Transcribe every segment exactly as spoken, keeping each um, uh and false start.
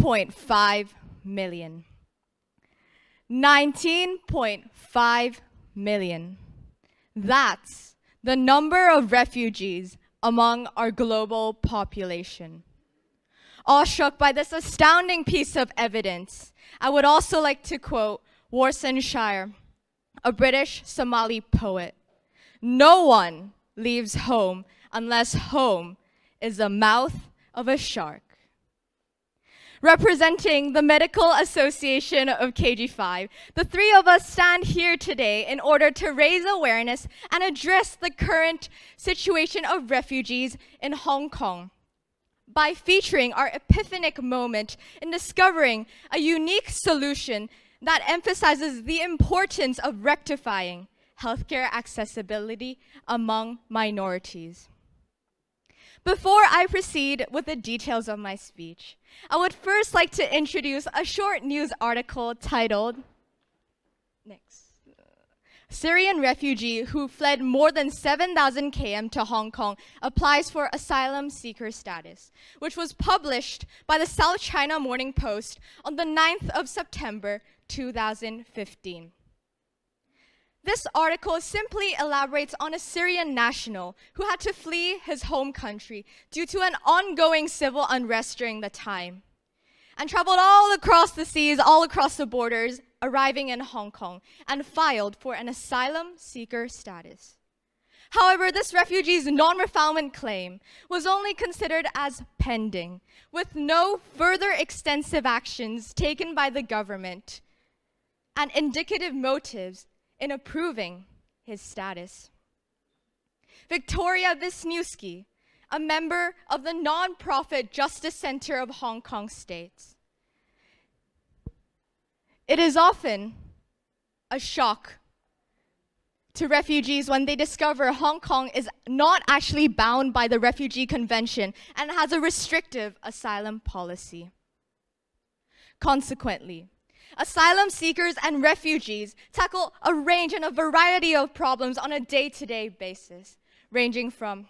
nineteen point five million. nineteen point five million. That's the number of refugees among our global population. All shook by this astounding piece of evidence, I would also like to quote Warsan Shire, a British Somali poet. No one leaves home unless home is the mouth of a shark. Representing the Medical Association of K G five, the three of us stand here today in order to raise awareness and address the current situation of refugees in Hong Kong by featuring our epiphanic moment in discovering a unique solution that emphasizes the importance of rectifying healthcare accessibility among minorities. Before I proceed with the details of my speech, I would first like to introduce a short news article titled, next, Syrian refugee who fled more than seven thousand kilometers to Hong Kong applies for asylum seeker status, which was published by the South China Morning Post on the ninth of September two thousand fifteen. This article simply elaborates on a Syrian national who had to flee his home country due to an ongoing civil unrest during the time, and traveled all across the seas, all across the borders, arriving in Hong Kong, and filed for an asylum seeker status. However, this refugee's non-refoulement claim was only considered as pending, with no further extensive actions taken by the government and indicative motives in approving his status. Victoria Visniewski, a member of the nonprofit Justice Center of Hong Kong, states, "It is often a shock to refugees when they discover Hong Kong is not actually bound by the Refugee Convention and has a restrictive asylum policy. Consequently, asylum seekers and refugees tackle a range and a variety of problems on a day-to-day basis, ranging from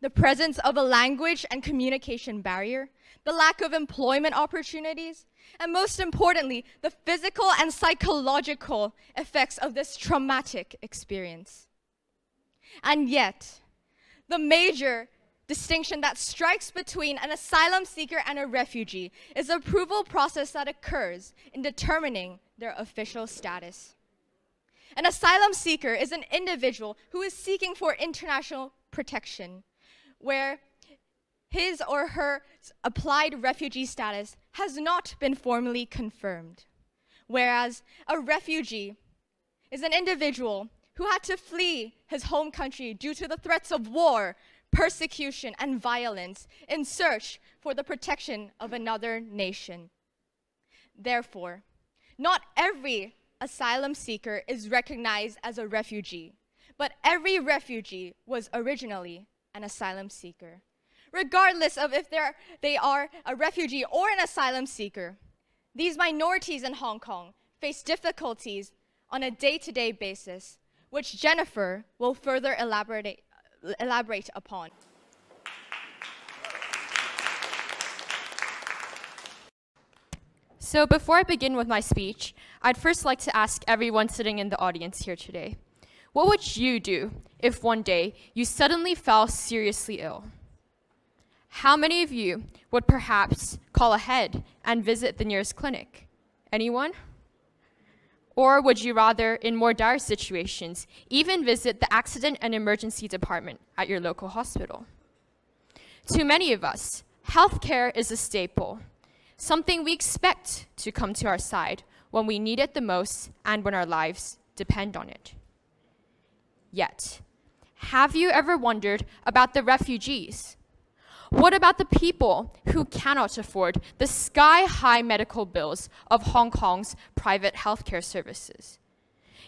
the presence of a language and communication barrier, the lack of employment opportunities, and most importantly, the physical and psychological effects of this traumatic experience. And yet, the major distinction that strikes between an asylum seeker and a refugee is the approval process that occurs in determining their official status. An asylum seeker is an individual who is seeking for international protection, where his or her applied refugee status has not been formally confirmed, whereas a refugee is an individual who had to flee his home country due to the threats of war, persecution, and violence in search for the protection of another nation. Therefore, not every asylum seeker is recognized as a refugee, but every refugee was originally an asylum seeker. Regardless of if they are a refugee or an asylum seeker, these minorities in Hong Kong face difficulties on a day-to-day basis, which Jennifer will further elaborate elaborate upon. So before I begin with my speech, I'd first like to ask everyone sitting in the audience here today, what would you do if one day you suddenly fell seriously ill? How many of you would perhaps call ahead and visit the nearest clinic? Anyone? Or would you rather, in more dire situations, even visit the accident and emergency department at your local hospital? To many of us, healthcare is a staple, something we expect to come to our side when we need it the most and when our lives depend on it. Yet, have you ever wondered about the refugees? What about the people who cannot afford the sky-high medical bills of Hong Kong's private healthcare services,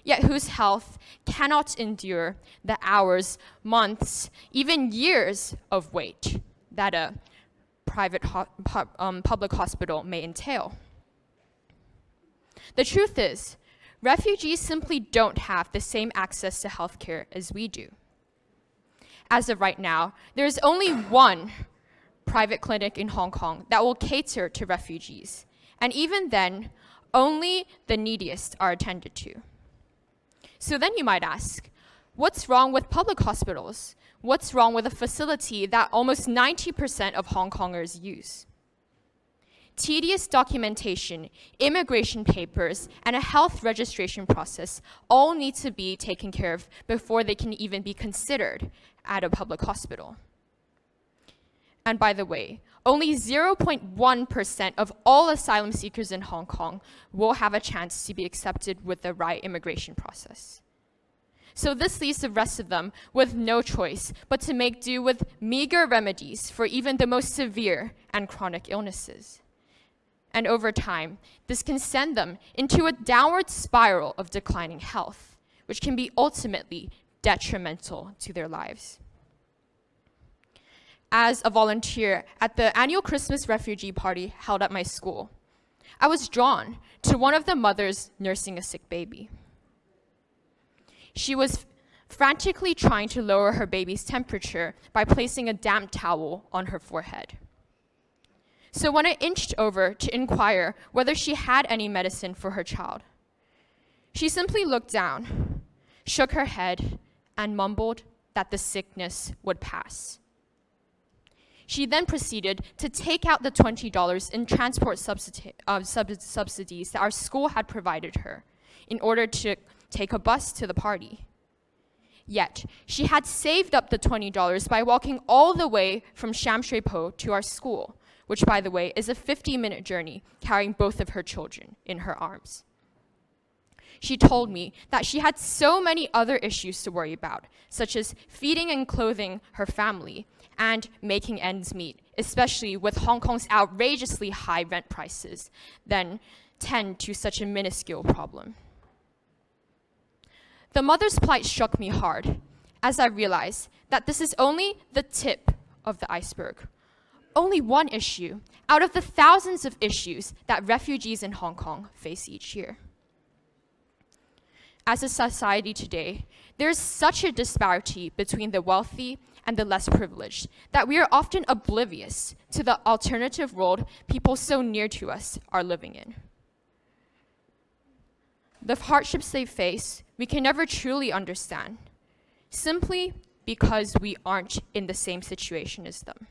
yet whose health cannot endure the hours, months, even years of wait that a private ho pu um, public hospital may entail? The truth is, refugees simply don't have the same access to healthcare as we do. As of right now, there is only one private clinic in Hong Kong that will cater to refugees. And even then, only the neediest are attended to. So then you might ask, what's wrong with public hospitals? What's wrong with a facility that almost ninety percent of Hong Kongers use? Tedious documentation, immigration papers, and a health registration process all need to be taken care of before they can even be considered at a public hospital. And by the way, only zero point one percent of all asylum seekers in Hong Kong will have a chance to be accepted with the right immigration process. So this leaves the rest of them with no choice but to make do with meager remedies for even the most severe and chronic illnesses. And over time, this can send them into a downward spiral of declining health, which can be ultimately detrimental to their lives. As a volunteer at the annual Christmas refugee party held at my school, I was drawn to one of the mothers nursing a sick baby. She was frantically trying to lower her baby's temperature by placing a damp towel on her forehead. So when I inched over to inquire whether she had any medicine for her child, she simply looked down, shook her head, and mumbled that the sickness would pass. She then proceeded to take out the twenty dollars in transport subsidi- uh, sub- subsidies that our school had provided her in order to take a bus to the party. Yet, she had saved up the twenty dollars by walking all the way from Sham Shui Po to our school, which, by the way, is a fifty minute journey carrying both of her children in her arms. She told me that she had so many other issues to worry about, such as feeding and clothing her family and making ends meet, especially with Hong Kong's outrageously high rent prices, then tend to such a minuscule problem. The mother's plight struck me hard as I realized that this is only the tip of the iceberg, only one issue out of the thousands of issues that refugees in Hong Kong face each year. As a society today, there is such a disparity between the wealthy and the less privileged that we are often oblivious to the alternative world people so near to us are living in. The hardships they face, we can never truly understand, simply because we aren't in the same situation as them.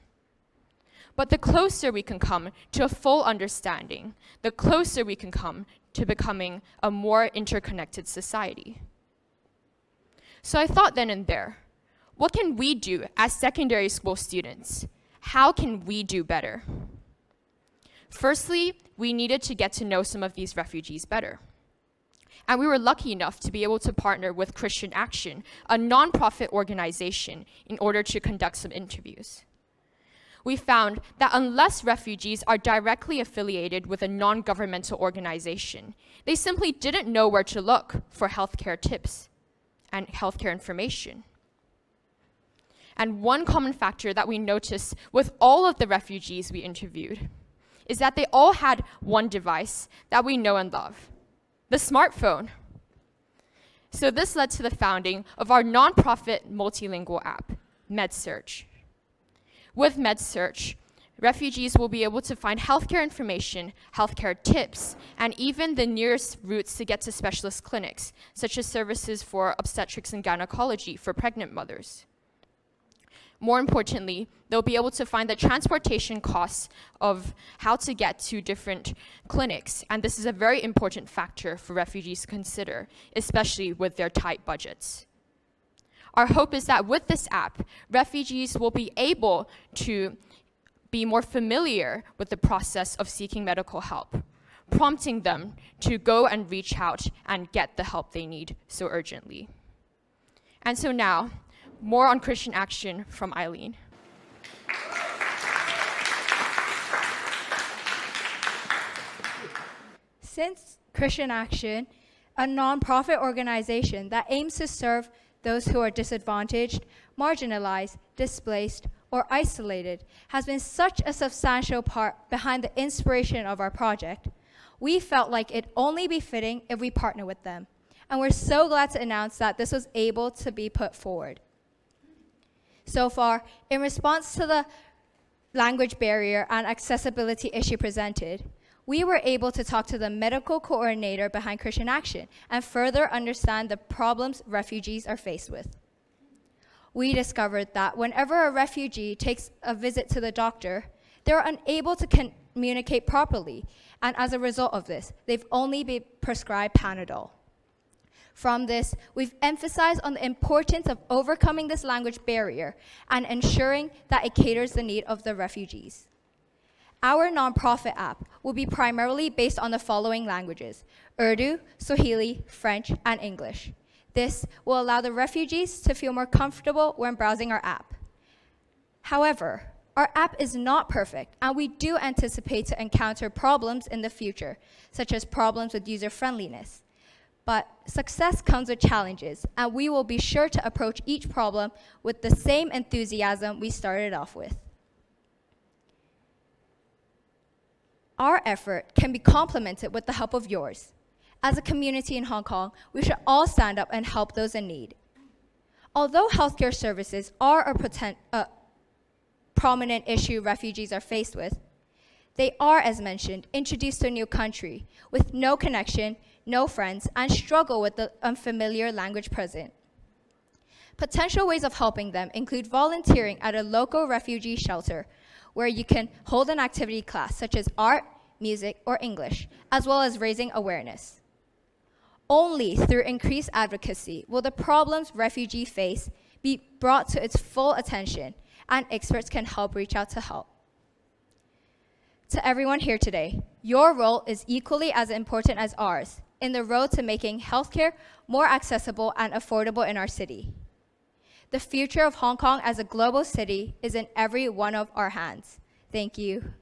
But the closer we can come to a full understanding, the closer we can come to becoming a more interconnected society. So I thought then and there, what can we do as secondary school students? How can we do better? Firstly, we needed to get to know some of these refugees better. And we were lucky enough to be able to partner with Christian Action, a nonprofit organization, in order to conduct some interviews. We found that unless refugees are directly affiliated with a non-governmental organization, they simply didn't know where to look for healthcare tips and healthcare information. And one common factor that we noticed with all of the refugees we interviewed is that they all had one device that we know and love: the smartphone. So this led to the founding of our nonprofit multilingual app, MedSearch. With MedSearch, refugees will be able to find healthcare information, healthcare tips, and even the nearest routes to get to specialist clinics, such as services for obstetrics and gynecology for pregnant mothers. More importantly, they'll be able to find the transportation costs of how to get to different clinics, and this is a very important factor for refugees to consider, especially with their tight budgets. Our hope is that with this app, refugees will be able to be more familiar with the process of seeking medical help, prompting them to go and reach out and get the help they need so urgently. And so now, more on Christian Action from Eileen. Since Christian Action, a nonprofit organization that aims to serve those who are disadvantaged, marginalized, displaced, or isolated, has been such a substantial part behind the inspiration of our project, we felt like it only be fitting if we partner with them. And we're so glad to announce that this was able to be put forward. So far, in response to the language barrier and accessibility issue presented, we were able to talk to the medical coordinator behind Christian Action and further understand the problems refugees are faced with. We discovered that whenever a refugee takes a visit to the doctor, they're unable to communicate properly, and as a result of this, they've only been prescribed Panadol. From this, we've emphasized on the importance of overcoming this language barrier and ensuring that it caters the need of the refugees. Our nonprofit app will be primarily based on the following languages: Urdu, Swahili, French, and English. This will allow the refugees to feel more comfortable when browsing our app. However, our app is not perfect, and we do anticipate to encounter problems in the future, such as problems with user-friendliness. But success comes with challenges, and we will be sure to approach each problem with the same enthusiasm we started off with. Our effort can be complemented with the help of yours. As a community in Hong Kong, we should all stand up and help those in need. Although healthcare services are a potential uh, prominent issue refugees are faced with, they are, as mentioned, introduced to a new country with no connection, no friends, and struggle with the unfamiliar language present. Potential ways of helping them include volunteering at a local refugee shelter where you can hold an activity class such as art, music, or English, as well as raising awareness. Only through increased advocacy will the problems refugees face be brought to its full attention, and experts can help reach out to help. To everyone here today, your role is equally as important as ours in the road to making healthcare more accessible and affordable in our city. The future of Hong Kong as a global city is in every one of our hands. Thank you.